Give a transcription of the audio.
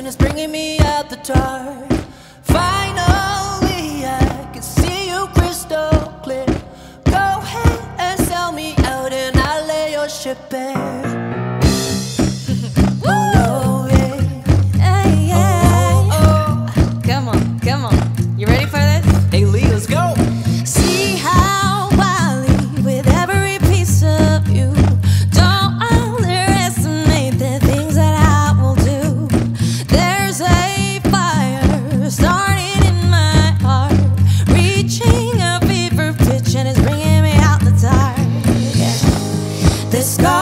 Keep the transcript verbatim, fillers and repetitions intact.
illusion is bringing me out the dark. Finally I can see you crystal clear. Go ahead and sell me out and I'll lay your ship bare. Let's go.